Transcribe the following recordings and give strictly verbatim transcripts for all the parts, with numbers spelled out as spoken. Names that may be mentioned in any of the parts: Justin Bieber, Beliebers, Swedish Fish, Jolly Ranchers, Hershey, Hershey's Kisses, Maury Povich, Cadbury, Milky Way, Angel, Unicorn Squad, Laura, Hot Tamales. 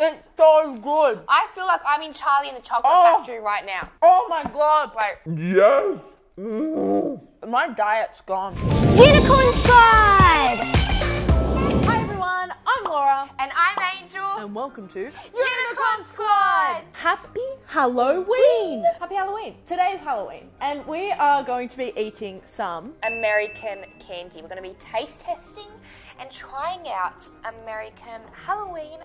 It's so good. I feel like I'm in Charlie in the Chocolate oh. Factory right now. Oh my God. Like, yes. Mm. My diet's gone. Unicorn Squad. I'm Laura. And I'm Angel. And welcome to Unicorn, Unicorn Squad. Happy Halloween. Happy Halloween. Today is Halloween. And we are going to be eating some American candy. We're going to be taste testing and trying out American Halloween candy.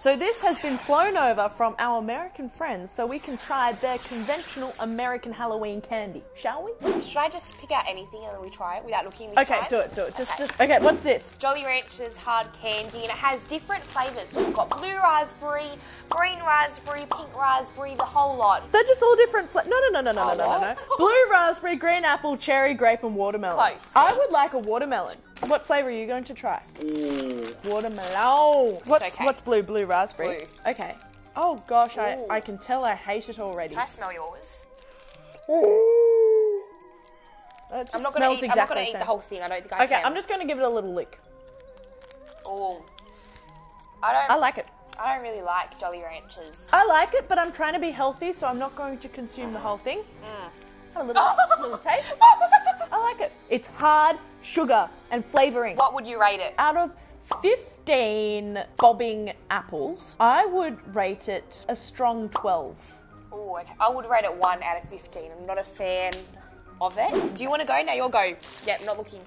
So this has been flown over from our American friends so we can try their conventional American Halloween candy, shall we? Should I just pick out anything and then we try it without looking this time? Okay, do it, do it. Just, okay. just, okay, what's this? Jolly Ranchers hard candy, and it has different flavours. So we've got blue raspberry, green raspberry, pink raspberry, the whole lot. They're just all different flavors. No, no, no, no, no, oh, no, no, no, no. Blue raspberry, green apple, cherry, grape and watermelon. Close. I would like a watermelon. What flavour are you going to try? Ooh. Watermelon. What's, okay. what's blue? Blue raspberry? Blue. Okay. Oh gosh, I, I can tell I hate it already. Can I smell yours? Ooh. I'm not going exactly to eat the whole thing. I don't think I okay, can. Okay, I'm just going to give it a little lick. Oh. I don't... I like it. I don't really like Jolly Ranchers. I like it, but I'm trying to be healthy, so I'm not going to consume the whole thing. Mm. A little, little taste. I like it. It's hard sugar and flavouring. What would you rate it? Out of fifteen bobbing apples, I would rate it a strong twelve. Oh, okay. I would rate it one out of fifteen. I'm not a fan of it. Do you want to go? No, you'll go. Yeah, I'm not looking.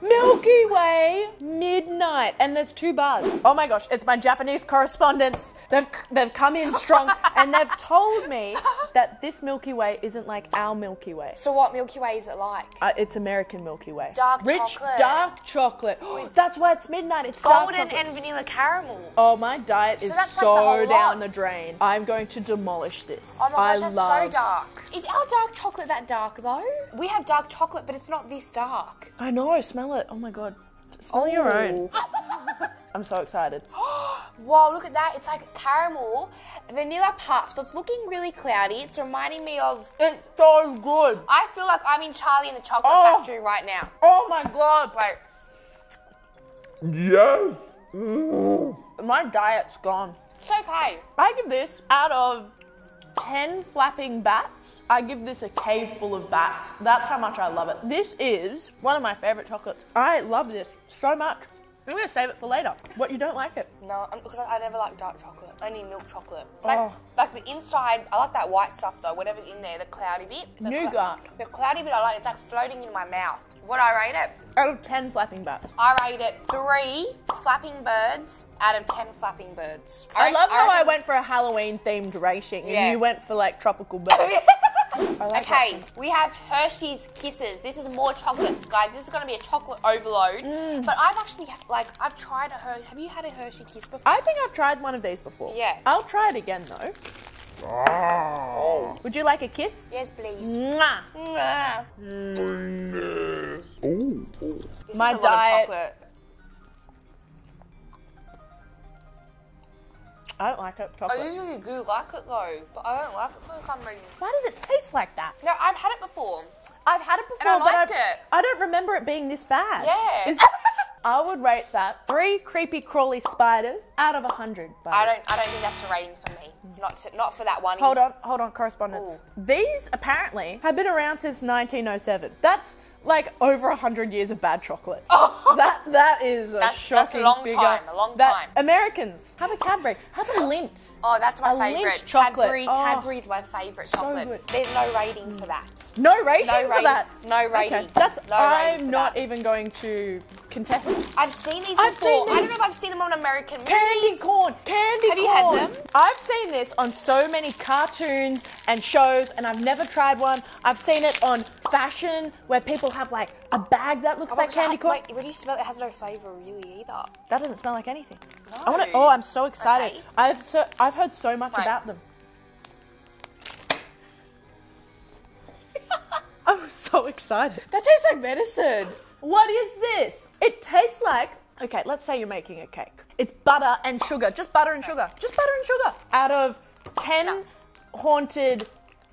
Milky Way Midnight, and there's two bars. Oh my gosh, it's my Japanese correspondents. They've they've come in strong and they've told me that this Milky Way isn't like our Milky Way. So what Milky Way is it like? Uh, it's American Milky Way. Dark Rich, chocolate. Rich dark chocolate. That's why it's midnight. It's golden dark chocolate. And vanilla caramel. Oh, my diet is so, that's so like the down lot. the drain. I'm going to demolish this. Oh my gosh, I that's love... so dark. Is our dark chocolate that dark though? We have dark chocolate, but it's not this dark. I know. Smell. It. Oh my God. Smell oh. your own. I'm so excited. Wow, look at that. It's like caramel, vanilla puff. So it's looking really cloudy. It's reminding me of... It's so good. I feel like I'm in Charlie in the Chocolate oh. Factory right now. Oh my God. Like... Yes. Mm. My diet's gone. It's okay. I give this out of ten flapping bats. I give this a cave full of bats. That's how much I love it. This is one of my favorite chocolates. I love this so much. I'm gonna save it for later. What, you don't like it? No, because I never like dark chocolate. Only milk chocolate. Like, oh. like the inside, I like that white stuff though, whatever's in there, the cloudy bit. The Nougat. Cl the cloudy bit I like, it's like floating in my mouth. What I rate it? Out of ten flapping bats. I rate it three flapping birds out of ten flapping birds. I, I love how I, I went for a Halloween themed rating and yeah. you went for like tropical birds. Like okay, we have Hershey's Kisses. This is more chocolates, guys. This is going to be a chocolate overload. Mm. But I've actually, like, I've tried a Hershey. Have you had a Hershey Kiss before? I think I've tried one of these before. Yeah. I'll try it again, though. Oh. Would you like a kiss? Yes, please. Mwah. Mwah. Mwah. Ooh. This My is a diet. Lot of chocolate. I don't like it. Chocolate. I usually do like it though, but I don't like it for some reason. Why does it taste like that? No, I've had it before. I've had it before, and I but liked it. I don't remember it being this bad. Yeah. Is, I would rate that three creepy crawly spiders out of a hundred. I don't. I don't think that's a rating for me. Not to, not for that one. Hold on, hold on, correspondence. Ooh. These apparently have been around since nineteen oh seven. That's like over a hundred years of bad chocolate. Oh. That that is a that's, shocking that's a long figure. Time. A long that, time. Americans have a Cadbury, have a Lint. Oh, that's my a favorite. Lint chocolate. Cadbury, oh. Cadbury is my favorite so chocolate. Good. There's no rating for that. No rating no for rating, that. No rating. Okay. That's no rating I'm not that. even going to contest. I've seen these I've before. Seen these. I don't know if I've seen them on American movies. Candy corn. Candy have corn. Have you had them? I've seen this on so many cartoons and shows, and I've never tried one. I've seen it on fashion where people have like a bag that looks oh like candy corn. Wait, when you smell it, it has no flavour really either. That doesn't smell like anything. No. I want to, oh, I'm so excited. Okay. I've so, I've heard so much wait. about them. I'm so excited. That tastes like medicine. What is this? It tastes like, okay, let's say you're making a cake. It's butter and sugar, just butter and sugar, just butter and sugar. Out of ten no. haunted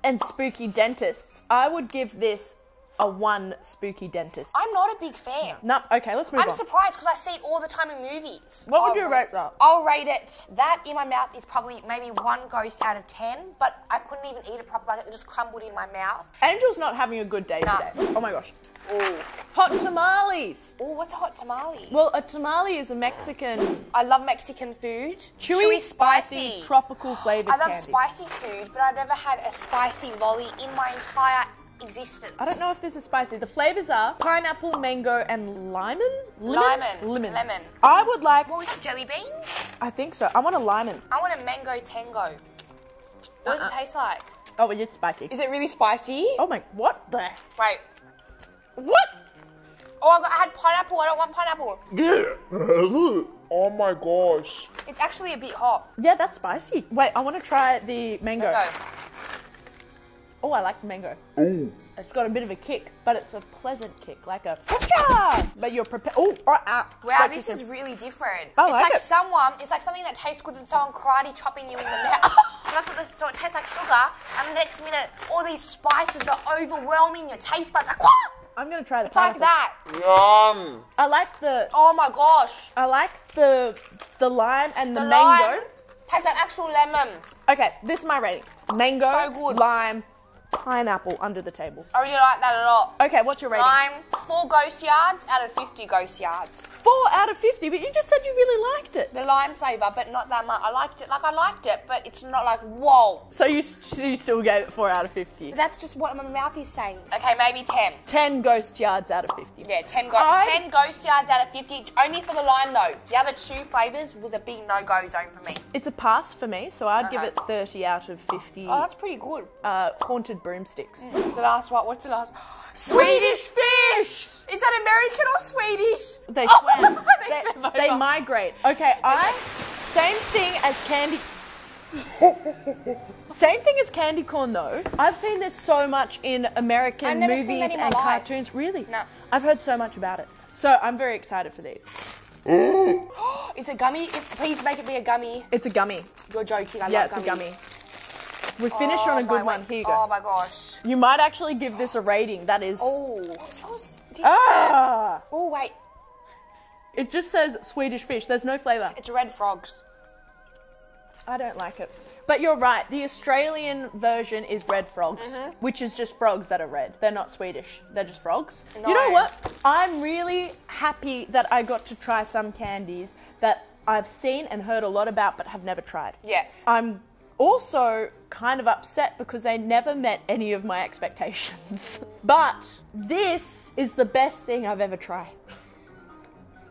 and spooky dentists, I would give this a one spooky dentist. I'm not a big fan. No, no. Okay, let's move I'm on. I'm surprised because I see it all the time in movies. What I'll would you rate that? I'll rate it. That in my mouth is probably maybe one ghost out of ten, but I couldn't even eat it properly. Like, it just crumbled in my mouth. Angel's not having a good day nah. today. Oh my gosh. Ooh. Hot tamales. Oh, what's a hot tamale? Well, a tamale is a Mexican. I love Mexican food. Chewy, Chewy spicy, spicy, tropical flavored I love candy. Spicy food, but I've never had a spicy lolly in my entire existence. I don't know if this is spicy. The flavors are pineapple, mango, and lemon. Lemon. Lemon. Lemon. I would like. What was that, jelly beans? I think so. I want a lemon. I want a mango tango. What uh-uh. does it taste like? Oh, it's just spicy. Is it really spicy? Oh my, what the? Wait. What? Oh, I, got, I had pineapple. I don't want pineapple. Yeah. Oh my gosh. It's actually a bit hot. Yeah, that's spicy. Wait, I want to try the mango. mango. Oh, I like the mango. Ooh. It's got a bit of a kick, but it's a pleasant kick, like a Hoo-cha! But you're prepared. Oh, uh, uh, wow, this is really different. I it's like, like it. someone, it's like something that tastes good than someone karate chopping you in the mouth. So that's what this is. So it tastes like sugar, and the next minute, all these spices are overwhelming your taste buds. Like, I'm gonna try the. It's pineapple. Like that. Yum. I like the. Oh my gosh. I like the the lime and the, the mango. Lime tastes like actual lemon. Okay, this is my rating. Mango, so good. Lime, pineapple under the table. I really like that a lot. Okay, what's your rating? Lime, four ghost yards out of fifty ghost yards. Four out of fifty, but you just said you really liked it. The lime flavour, but not that much. I liked it, like I liked it, but it's not like whoa. So you, you still gave it four out of fifty. But that's just what my mouth is saying. Okay, maybe ten. Ten ghost yards out of fifty. Yeah, ten, go I... ten ghost yards out of fifty. Only for the lime though. The other two flavours was a big no-go zone for me. It's a pass for me, so I'd uh-huh. give it thirty out of fifty. Oh, that's pretty good. Uh, haunted broomsticks. Mm. The last one. What's the last? Swedish fish. Is that American or Swedish? They oh, swim. they, they, swim they migrate. Okay, okay, I same thing as candy. Same thing as candy corn though. I've seen this so much in American I've never movies seen that in my and life. Cartoons. Really? No. I've heard so much about it. So I'm very excited for these. It's a gummy. It's, please make it be a gummy. It's a gummy. You're joking. I yeah, love it's a gummy. We finish oh, on a good one. Here you go. Oh my gosh. You might actually give this a rating. That is. Oh. Ah. Oh, wait. It just says Swedish fish. There's no flavour. It's red frogs. I don't like it. But you're right. The Australian version is red frogs, mm-hmm. which is just frogs that are red. They're not Swedish. They're just frogs. No. You know what? I'm really happy that I got to try some candies that I've seen and heard a lot about but have never tried. Yeah. I'm also kind of upset because they never met any of my expectations. But this is the best thing I've ever tried.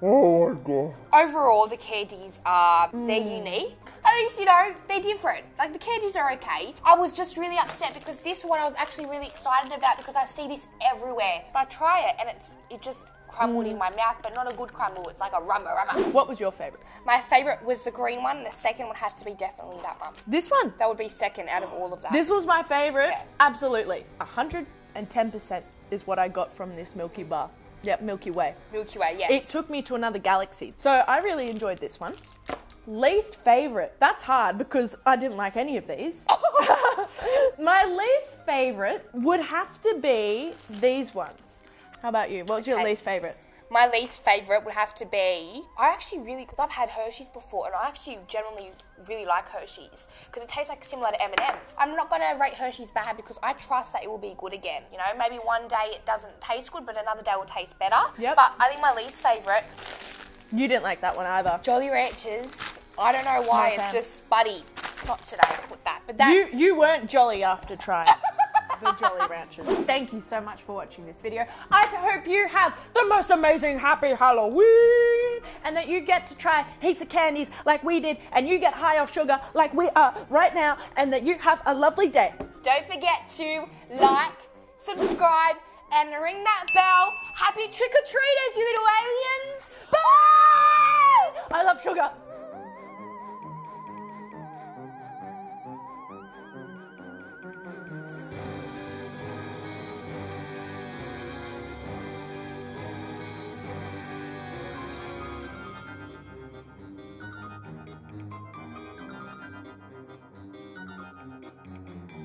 Oh my god. Overall, the candies are, mm. they're unique. At least, you know, they're different. Like, the candies are okay. I was just really upset because this one I was actually really excited about because I see this everywhere. But I try it and it's it just crumbled mm. in my mouth, but not a good crumble. It's like a rummer, rummer. What was your favourite? My favourite was the green one. The second one had to be definitely that one. This one? That would be second out of all of that. This was my favourite? Yeah. Absolutely. one hundred ten percent is what I got from this Milky Bar. Yep, Milky Way. Milky Way, yes. It took me to another galaxy. So I really enjoyed this one. Least favourite. That's hard because I didn't like any of these. My least favourite would have to be these ones. How about you? What was okay. your least favourite? My least favourite would have to be... I actually really... Because I've had Hershey's before and I actually generally really like Hershey's because it tastes like similar to M and M's. I'm not going to rate Hershey's bad because I trust that it will be good again. You know, maybe one day it doesn't taste good but another day will taste better. Yep. But I think my least favourite... You didn't like that one either. Jolly Ranchers. I don't know why. It's just spuddy. Not today. Put that. But that... You, you weren't jolly after trying. The Jolly Ranchers. Thank you so much for watching this video. I hope you have the most amazing happy Halloween and that you get to try heaps of candies like we did and you get high off sugar like we are right now and that you have a lovely day. Don't forget to like, subscribe and ring that bell. Happy trick-or-treaters, you little aliens. Bye! I love sugar.